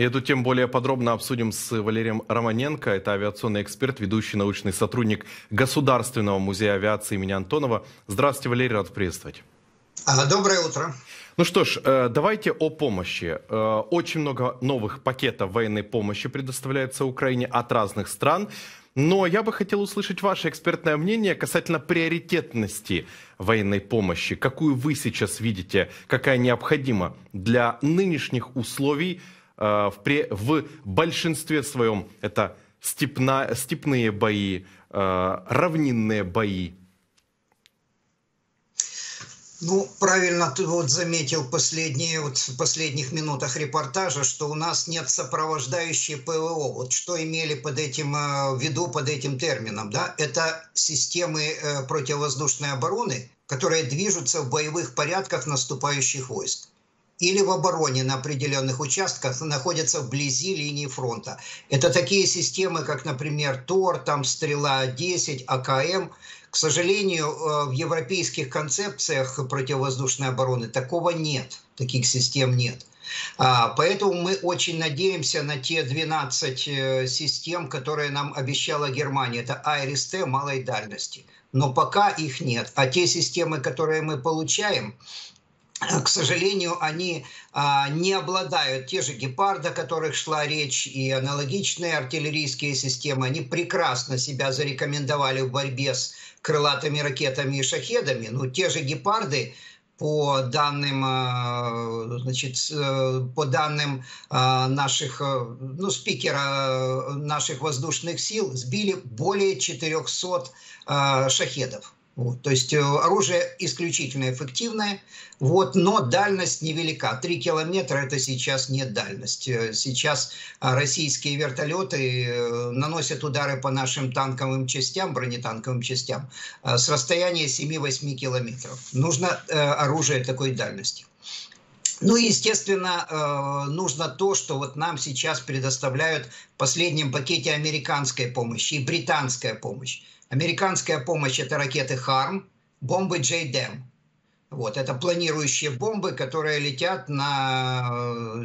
И эту тему более подробно обсудим с Валерием Романенко. Это авиационный эксперт, ведущий научный сотрудник Государственного музея авиации имени Антонова. Здравствуйте, Валерий, рад приветствовать. Доброе утро. Ну что ж, давайте о помощи. Очень много новых пакетов военной помощи предоставляется Украине от разных стран. Но я бы хотел услышать ваше экспертное мнение касательно приоритетности военной помощи. Какую вы сейчас видите, какая необходима для нынешних условий в большинстве своем? Это степные бои, равнинные бои. Ну, правильно ты вот заметил в последних минутах репортажа, что у нас нет сопровождающей ПВО. Вот что имели под этим в виду, под этим термином, да? Это системы противовоздушной обороны, которые движутся в боевых порядках наступающих войск. Или в обороне на определенных участках находятся вблизи линии фронта. Это такие системы, как, например, ТОР, там Стрела-10, АКМ. К сожалению, в европейских концепциях противовоздушной обороны такого нет, таких систем нет. Поэтому мы очень надеемся на те 12 систем, которые нам обещала Германия. Это АРСТ малой дальности. Но пока их нет. А те системы, которые мы получаем, к сожалению, они не обладают, те же «Гепарды», о которых шла речь, и аналогичные артиллерийские системы, они прекрасно себя зарекомендовали в борьбе с крылатыми ракетами и шахедами. Но те же «Гепарды», по данным, наших, спикера наших воздушных сил, сбили более 400 шахедов. Вот, то есть оружие исключительно эффективное, вот, но дальность невелика. 3 километра – это сейчас не дальность. Сейчас российские вертолеты наносят удары по нашим танковым частям, бронетанковым частям с расстояния 7-8 километров. Нужно оружие такой дальности. Ну и, естественно, нужно то, что вот нам сейчас предоставляют в последнем пакете американской помощи и британская помощь. Американская помощь – это ракеты «Харм», бомбы «Джей Дэм». Вот, это планирующие бомбы, которые летят на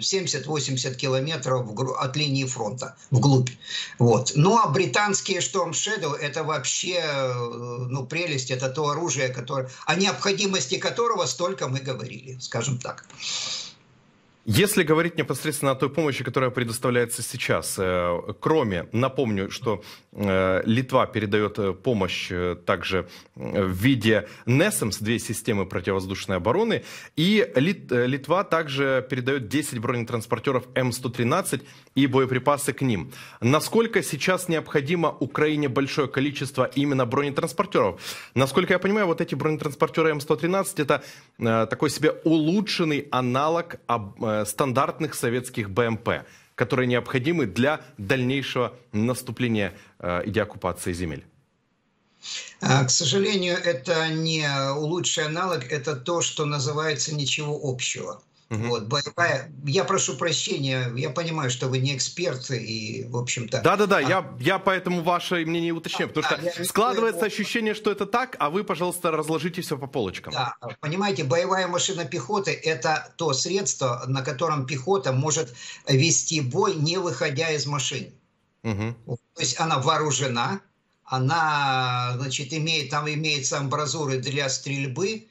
70-80 километров от линии фронта, вглубь. Вот. Ну а британские «Шторм Шэдо» – это вообще прелесть, это то оружие, которое, о необходимости которого столько мы говорили, скажем так. Если говорить непосредственно о той помощи, которая предоставляется сейчас, кроме, напомню, что Литва передает помощь также в виде НАСАМС, 2 системы противовоздушной обороны, и Литва также передает 10 бронетранспортеров М113 и боеприпасы к ним. Насколько сейчас необходимо Украине большое количество именно бронетранспортеров? Насколько я понимаю, вот эти бронетранспортеры М113 это такой себе улучшенный аналог стандартных советских БМП, которые необходимы для дальнейшего наступления и деоккупации земель. К сожалению, это не лучший аналог, это то, что называется «ничего общего». Вот, боевая. Я прошу прощения, я понимаю, что вы не эксперты и, в общем-то... Да-да-да, я поэтому ваше мнение уточняю, потому что складывается ощущение, что это так, а вы, пожалуйста, разложите все по полочкам. Да, понимаете, боевая машина пехоты – это то средство, на котором пехота может вести бой, не выходя из машины. Угу. То есть она вооружена, она, имеет, там имеются амбразуры для стрельбы,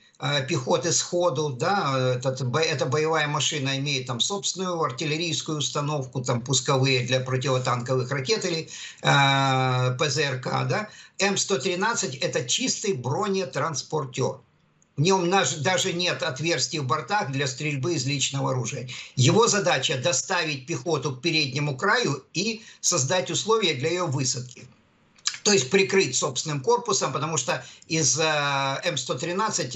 пехоты сходу, да, эта боевая машина имеет там собственную артиллерийскую установку, там пусковые для противотанковых ракет или ПЗРК, да. М113 это чистый бронетранспортер. В нем даже нет отверстий в бортах для стрельбы из личного оружия. Его задача доставить пехоту к переднему краю и создать условия для ее высадки. То есть прикрыть собственным корпусом, потому что из М113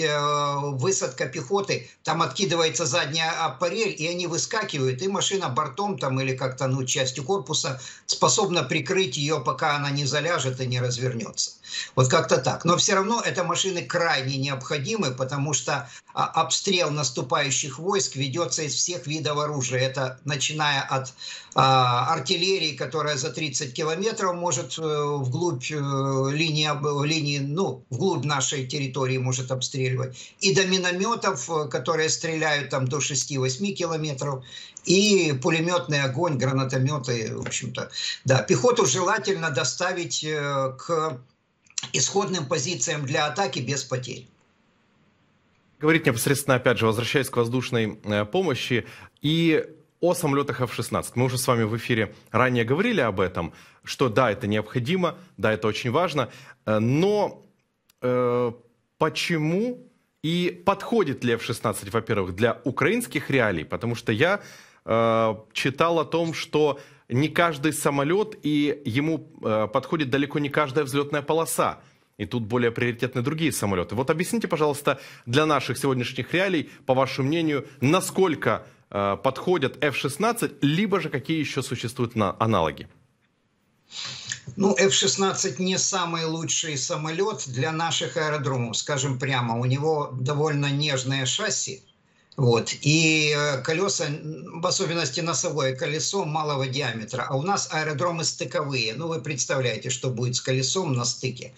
высадка пехоты, там откидывается задняя аппарель, и они выскакивают, и машина бортом там, или как-то частью корпуса способна прикрыть ее, пока она не заляжет и не развернется. Вот как-то так. Но все равно это машины крайне необходимы, потому что обстрел наступающих войск ведется из всех видов оружия. Это начиная от артиллерии, которая за 30 километров может вглубь линии, ну, вглубь нашей территории может обстреливать, и до минометов, которые стреляют там до 6-8 километров, и пулеметный огонь, гранатометы, в общем-то. Да, пехоту желательно доставить к исходным позициям для атаки без потерь. Говорит непосредственно, опять же, возвращаясь к воздушной помощи и о самолетах F-16. Мы уже с вами в эфире ранее говорили об этом, что да, это необходимо, да, это очень важно, но почему и подходит ли F-16, во-первых, для украинских реалий? Потому что я читал о том, что не каждый самолет и ему подходит далеко не каждая взлетная полоса. И тут более приоритетны другие самолеты. Вот объясните, пожалуйста, для наших сегодняшних реалий, по вашему мнению, насколько подходят F-16, либо же какие еще существуют аналоги? Ну, F-16 не самый лучший самолет для наших аэродромов, скажем прямо. У него довольно нежное шасси. Вот. И колеса, в особенности носовое колесо, малого диаметра. А у нас аэродромы стыковые. Ну, вы представляете, что будет с колесом на стыке.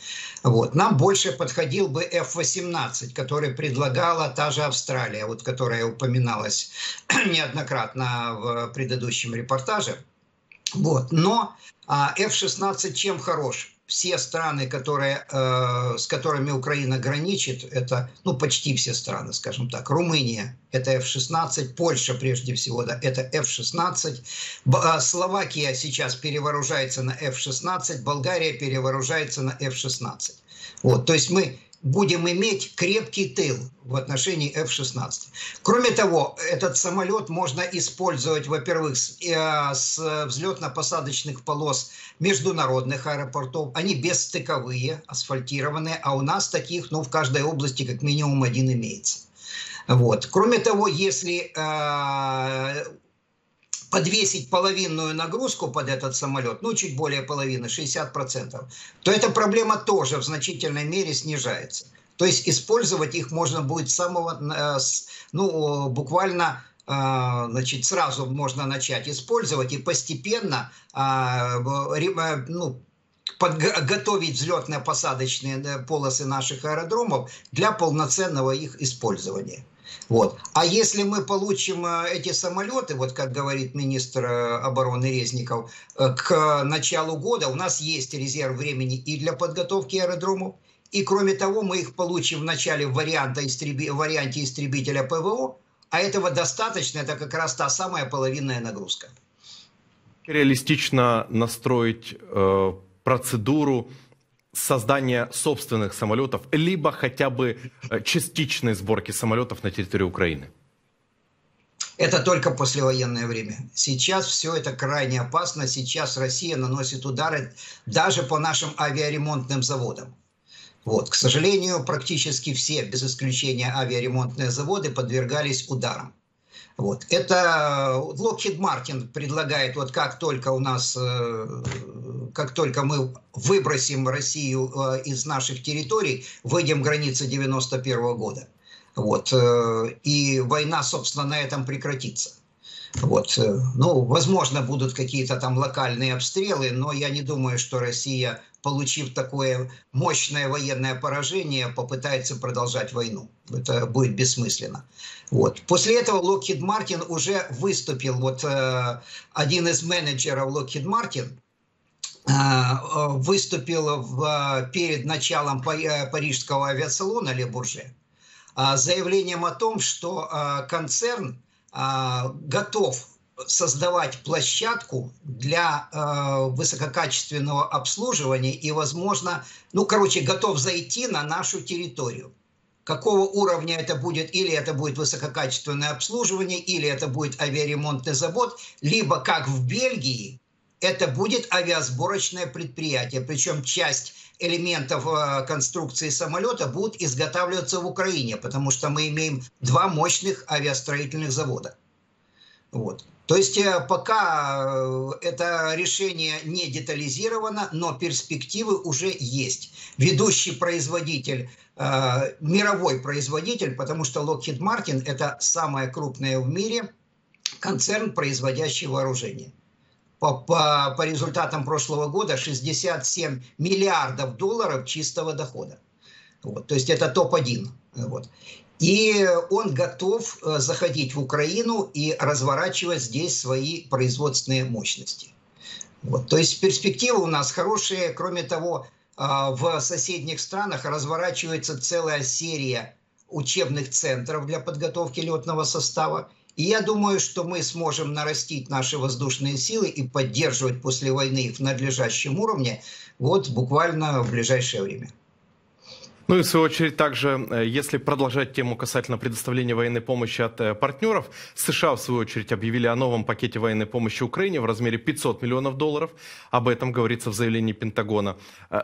Вот. Нам больше подходил бы F-18, который предлагала та же Австралия, вот, которая упоминалась неоднократно в предыдущем репортаже. Вот. Но F-16 чем хорош? Все страны, которые, с которыми Украина граничит, это, ну, почти все страны, скажем так. Румыния – это F-16, Польша прежде всего, да, это F-16. Словакия сейчас перевооружается на F-16, Болгария перевооружается на F-16. Вот, то есть мы будем иметь крепкий тыл в отношении F-16. Кроме того, этот самолет можно использовать, во-первых, с взлетно-посадочных полос международных аэропортов. Они бесстыковые, асфальтированные, а у нас таких, ну, в каждой области как минимум один имеется. Вот. Кроме того, если подвесить половинную нагрузку под этот самолет, ну, чуть более половины, 60%, то эта проблема тоже в значительной мере снижается. То есть использовать их можно будет с самого, ну, буквально, значит, сразу можно начать использовать и постепенно, ну, подготовить взлетно-посадочные полосы наших аэродромов для полноценного их использования. Вот. А если мы получим эти самолеты, вот как говорит министр обороны Резников, к началу года у нас есть резерв времени и для подготовки аэродромов, и кроме того мы их получим в начале варианте истребителя ПВО, а этого достаточно, это как раз та самая половинная нагрузка. Реалистично настроить процедуру создание собственных самолетов, либо хотя бы частичной сборки самолетов на территории Украины? Это только послевоенное время. Сейчас все это крайне опасно. Сейчас Россия наносит удары даже по нашим авиаремонтным заводам. Вот. К сожалению, практически все, без исключения авиаремонтные заводы, подвергались ударам. Вот. Это Lockheed Martin предлагает, вот как только у нас, как только мы выбросим Россию из наших территорий, выйдем границы 91-го года. Вот. И война, собственно, на этом прекратится. Вот. Ну, возможно, будут какие-то там локальные обстрелы, но я не думаю, что Россия, получив такое мощное военное поражение, попытается продолжать войну. Это будет бессмысленно. Вот. После этого Lockheed Martin уже выступил, вот один из менеджеров Lockheed Martin выступил перед началом парижского авиасалона Ле Бурже заявлением о том, что концерн готов создавать площадку для высококачественного обслуживания и, возможно, ну, короче, готов зайти на нашу территорию. Какого уровня это будет? Или это будет высококачественное обслуживание, или это будет авиаремонтный завод, либо, как в Бельгии, это будет авиасборочное предприятие. Причем часть элементов конструкции самолета будут изготавливаться в Украине, потому что мы имеем два мощных авиастроительных завода. Вот. То есть пока это решение не детализировано, но перспективы уже есть. Ведущий производитель, мировой производитель, потому что Lockheed Martin – это самая крупная в мире концерн, производящий вооружение. По результатам прошлого года 67 миллиардов долларов чистого дохода. Вот, то есть это топ-1. Вот. И он готов заходить в Украину и разворачивать здесь свои производственные мощности. Вот. То есть перспективы у нас хорошие. Кроме того, в соседних странах разворачивается целая серия учебных центров для подготовки летного состава. И я думаю, что мы сможем нарастить наши воздушные силы и поддерживать после войны их в надлежащем уровне вот буквально в ближайшее время. Ну и в свою очередь также, если продолжать тему касательно предоставления военной помощи от партнеров, США в свою очередь объявили о новом пакете военной помощи Украине в размере 500 миллионов долларов. Об этом говорится в заявлении Пентагона.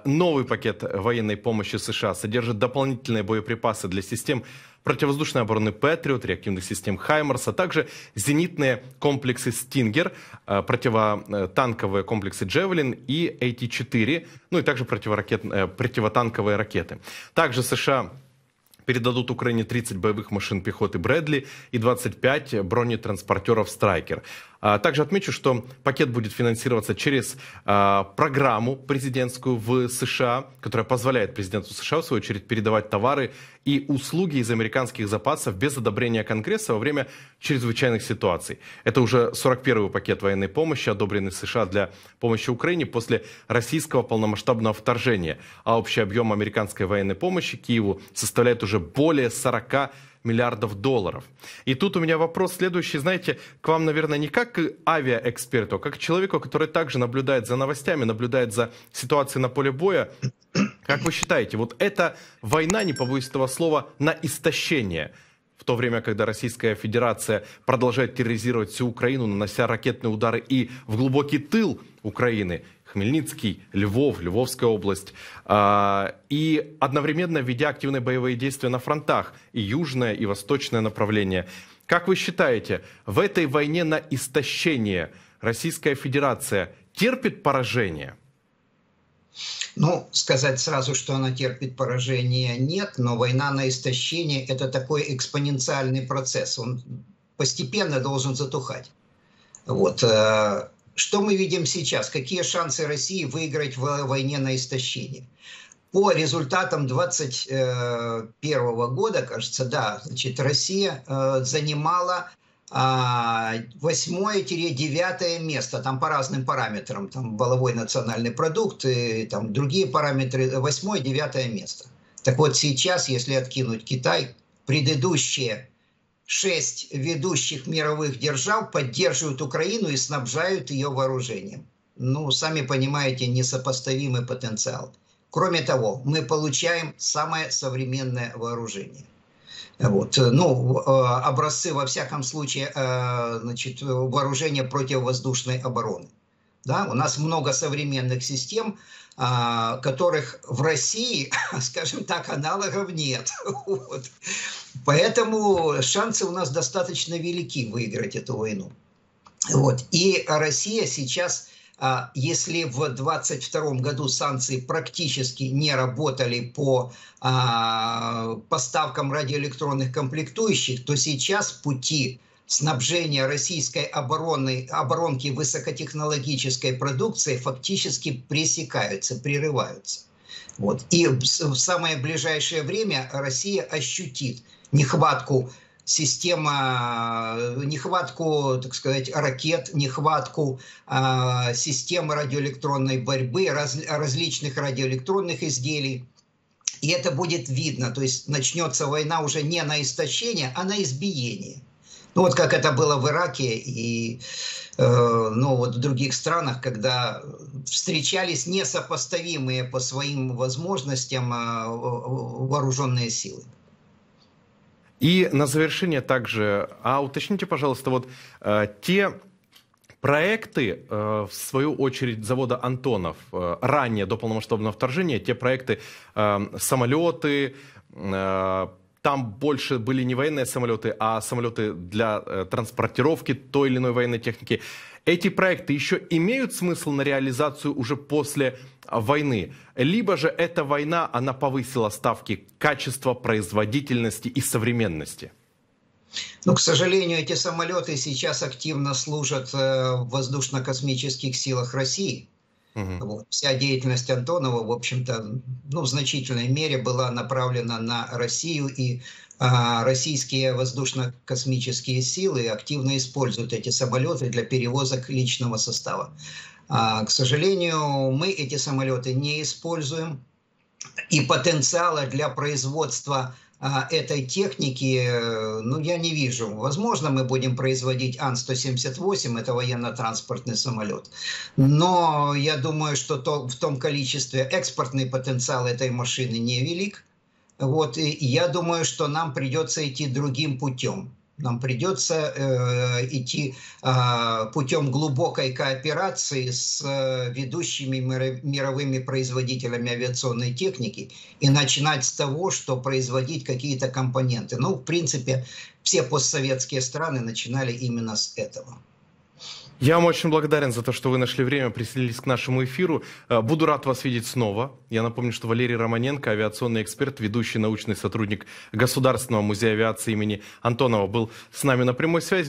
Новый пакет военной помощи США содержит дополнительные боеприпасы для систем противовоздушной обороны «Патриот», реактивных систем «Хаймарс», а также зенитные комплексы «Стингер», противотанковые комплексы «Джевелин» и АТ-4, ну и также противотанковые ракеты. Также США передадут Украине 30 боевых машин пехоты «Брэдли» и 25 бронетранспортеров «Страйкер». Также отмечу, что пакет будет финансироваться через программу президентскую в США, которая позволяет президенту США, в свою очередь, передавать товары и услуги из американских запасов без одобрения Конгресса во время чрезвычайных ситуаций. Это уже 41-й пакет военной помощи, одобренный США для помощи Украине после российского полномасштабного вторжения. А общий объем американской военной помощи Киеву составляет уже более 40 миллиардов долларов. И тут у меня вопрос следующий, знаете, к вам, наверное, не как к авиаэксперту, а как к человеку, который также наблюдает за новостями, наблюдает за ситуацией на поле боя. Как вы считаете, вот эта война, не побоюсь этого слова, на истощение, в то время, когда Российская Федерация продолжает терроризировать всю Украину, нанося ракетные удары и в глубокий тыл Украины, Хмельницкий, Львов, Львовская область, и одновременно ведя активные боевые действия на фронтах, и южное, и восточное направление. Как вы считаете, в этой войне на истощение Российская Федерация терпит поражение? Ну, сказать сразу, что она терпит поражение, нет, но война на истощение – это такой экспоненциальный процесс, он постепенно должен затухать. Вот. Что мы видим сейчас? Какие шансы России выиграть в войне на истощение? По результатам 2021 года, кажется, да, значит, Россия занимала 8-9 место, там по разным параметрам, там валовой национальный продукт и там другие параметры, 8-9 место. Так вот сейчас, если откинуть Китай, предыдущие 6 ведущих мировых держав поддерживают Украину и снабжают ее вооружением. Ну, сами понимаете, несопоставимый потенциал. Кроме того, мы получаем самое современное вооружение. Вот. Ну, образцы, во всяком случае, значит, вооружения противовоздушной обороны. Да? У нас много современных систем, которых в России, скажем так, аналогов нет. Вот. Поэтому шансы у нас достаточно велики выиграть эту войну. Вот. И Россия сейчас, если в 2022 году санкции практически не работали по поставкам радиоэлектронных комплектующих, то сейчас пути снабжение российской оборонки высокотехнологической продукции фактически пресекаются, прерываются. Вот. И в самое ближайшее время Россия ощутит нехватку системы, нехватку, так сказать, ракет, нехватку системы радиоэлектронной борьбы, различных радиоэлектронных изделий. И это будет видно, то есть начнется война уже не на истощение, а на избиение. Ну, вот как это было в Ираке и ну, вот в других странах, когда встречались несопоставимые по своим возможностям вооруженные силы. И на завершение также, уточните, пожалуйста, вот те проекты, в свою очередь, завода «Антонов», ранее до полномасштабного вторжения, те проекты, самолеты, Там больше были не военные самолеты, а самолеты для транспортировки той или иной военной техники. Эти проекты еще имеют смысл на реализацию уже после войны? Либо же эта война, она повысила ставки качества, производительности и современности? Ну, к сожалению, эти самолеты сейчас активно служат в воздушно-космических силах России. Вот. Вся деятельность Антонова, в общем-то, ну, в значительной мере была направлена на Россию, и российские воздушно-космические силы активно используют эти самолеты для перевозок личного состава. К сожалению, мы эти самолеты не используем, и потенциала для производства этой техники, ну, я не вижу. Возможно, мы будем производить АН-178, это военно-транспортный самолет. Но я думаю, что в том количестве экспортный потенциал этой машины невелик. Вот, и я думаю, что нам придется идти другим путем. Нам придется идти путем глубокой кооперации с ведущими мировыми производителями авиационной техники и начинать с того, что производить какие-то компоненты. Ну, в принципе, все постсоветские страны начинали именно с этого. Я вам очень благодарен за то, что вы нашли время, присоединились к нашему эфиру. Буду рад вас видеть снова. Я напомню, что Валерий Романенко, авиационный эксперт, ведущий научный сотрудник Государственного музея авиации имени Антонова, был с нами на прямой связи.